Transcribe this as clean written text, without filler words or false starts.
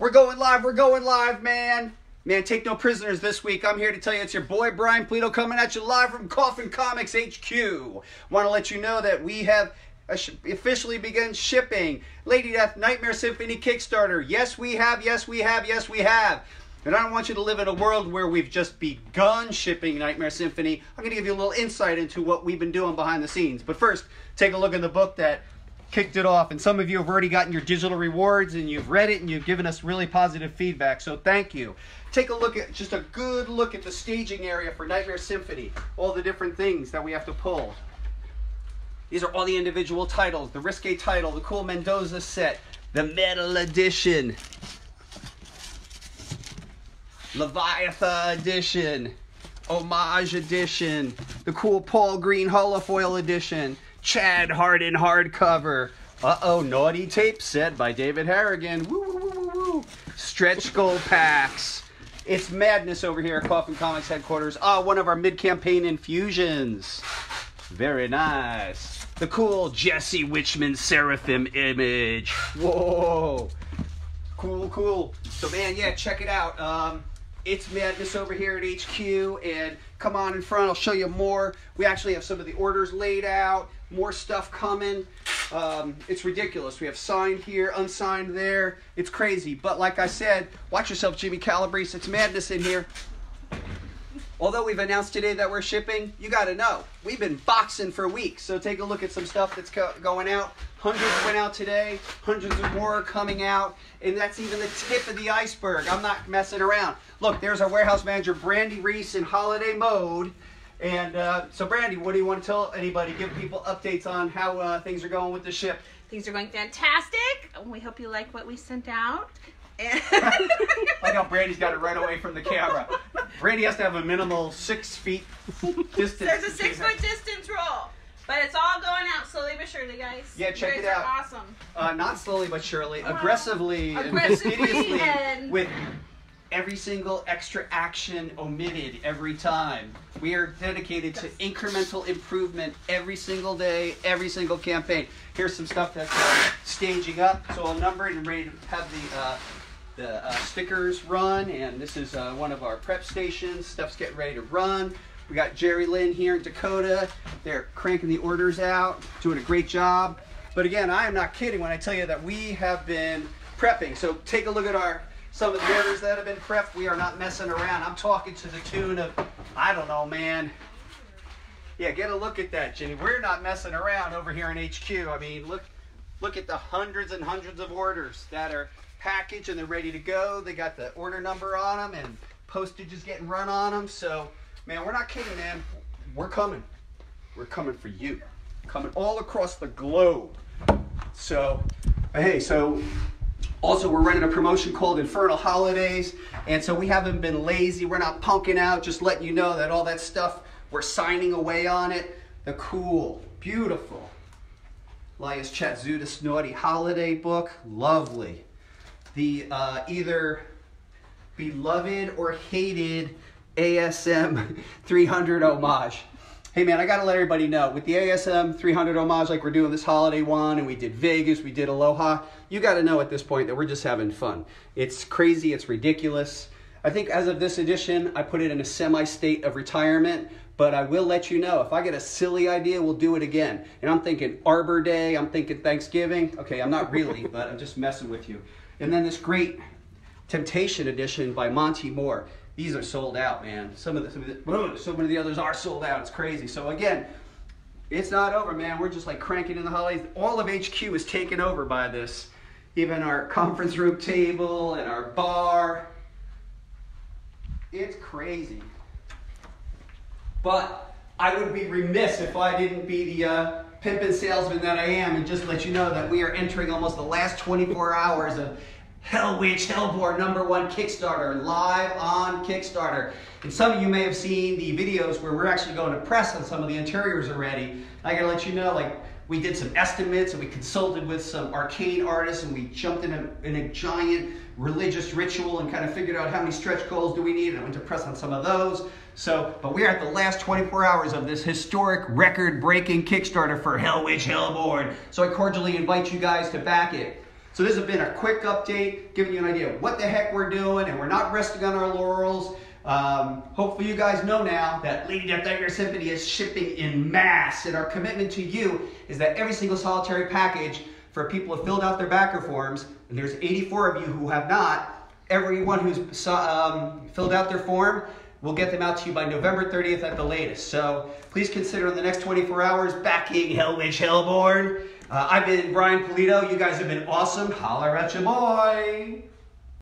We're going live, man. Man, take no prisoners this week. I'm here to tell you it's your boy, Brian Pulido, coming at you live from Coffin Comics HQ. Want to let you know that we have officially begun shipping Lady Death Nightmare Symphony Kickstarter. Yes, we have, yes, we have, yes, we have. And I don't want you to live in a world where we've just begun shipping Nightmare Symphony. I'm going to give you a little insight into what we've been doing behind the scenes. But first, take a look at the book that kicked it off. And some of you have already gotten your digital rewards, and you've read it, and you've given us really positive feedback. So thank you. Take a look at, just a good look at the staging area for Nightmare Symphony. All the different things that we have to pull. These are all the individual titles. The risque title, the cool Mendoza set, the metal edition, Leviathan edition, homage edition, the cool Paul Green holofoil edition, Chad Hardin hardcover, uh-oh, naughty tape set by David Harrigan, woo woo woo woo woo, stretch goal packs. It's madness over here at Coffin Comics headquarters. Ah, one of our mid-campaign infusions. Very nice. The cool Jesse Witchman Seraphim image. Whoa. Cool, cool. So man, yeah, check it out. It's madness over here at HQ, and come on in front, I'll show you more. We actually have some of the orders laid out, more stuff coming. It's ridiculous. We have signed here, unsigned there. It's crazy, but like I said, watch yourself, Jimmy Calabrese. It's madness in here. Although we've announced today that we're shipping, you gotta know, we've been boxing for weeks, so take a look at some stuff that's going out. Hundreds went out today, hundreds of more are coming out, and that's even the tip of the iceberg. I'm not messing around. Look, there's our warehouse manager, Brandy Reese, in holiday mode. And so, Brandy, what do you want to tell anybody? Give people updates on how things are going with the ship. Things are going fantastic. We hope you like what we sent out. Like how Brandy's got it right away from the camera. Brandy has to have a minimal 6 feet distance. There's a 6 foot distance rule, but it's all going out slowly but surely, guys. Yeah, check it out. Awesome. Not slowly but surely, aggressively and fastidiously, and with every single extra action omitted every time. We are dedicated to incremental improvement every single day, every single campaign. Here's some stuff that's staging up, so I'll number it and ready to have the stickers run, and this is one of our prep stations. Stuff's getting ready to run. We got Jerry Lynn here in Dakota. They're cranking the orders out, doing a great job. But again, I am not kidding when I tell you that we have been prepping. So take a look at some of the orders that have been prepped. We are not messing around. I'm talking to the tune of, I don't know, man. Yeah, get a look at that, Jenny. We're not messing around over here in HQ. I mean, look at the hundreds and hundreds of orders that are packaged and they're ready to go. They got the order number on them and postage is getting run on them. So, man, we're not kidding, man. We're coming. We're coming for you. Coming all across the globe. So, hey, so also we're running a promotion called Infernal Holidays. And so we haven't been lazy. We're not punking out. Just letting you know that all that stuff, we're signing away on it. The cool, beautiful Lias Chat Zuda Snotty holiday book. Lovely. The either beloved or hated ASM 300 homage. Hey man, I gotta let everybody know, with the ASM 300 homage, like we're doing this holiday one, and we did Vegas, we did Aloha, you gotta know at this point that we're just having fun. It's crazy, it's ridiculous. I think as of this edition, I put it in a semi-state of retirement, but I will let you know, if I get a silly idea, we'll do it again. And I'm thinking Arbor Day, I'm thinking Thanksgiving. Okay, I'm not really, but I'm just messing with you. And then this great Temptation edition by Monty Moore. These are sold out, man. So many of the others are sold out. It's crazy. So again, it's not over, man. We're just like cranking in the holidays. All of HQ is taken over by this. Even our conference room table and our bar. It's crazy. But I would be remiss if I didn't be the pimpin' salesman that I am and just let you know that we are entering almost the last 24 hours of Hell Witch Hellborn #1 Kickstarter, live on Kickstarter. And some of you may have seen the videos where we're actually going to press on some of the interiors already. I gotta let you know, like, we did some estimates and we consulted with some arcane artists and we jumped in a giant religious ritual and kind of figured out how many stretch goals do we need, and I went to press on some of those. So, but we're at the last 24 hours of this historic record-breaking Kickstarter for Hell Witch Hellborn. So I cordially invite you guys to back it. So this has been a quick update, giving you an idea of what the heck we're doing, and we're not resting on our laurels. Hopefully you guys know now that Lady Death Nightmare Symphony is shipping in mass, and our commitment to you is that every single solitary package for people who filled out their backer forms, and there's 84 of you who have not, everyone who's filled out their form, we'll get them out to you by November 30th at the latest. So please consider in the next 24 hours backing Hellwitch Hellborn. I've been Brian Pulido. You guys have been awesome. Holler at your boy.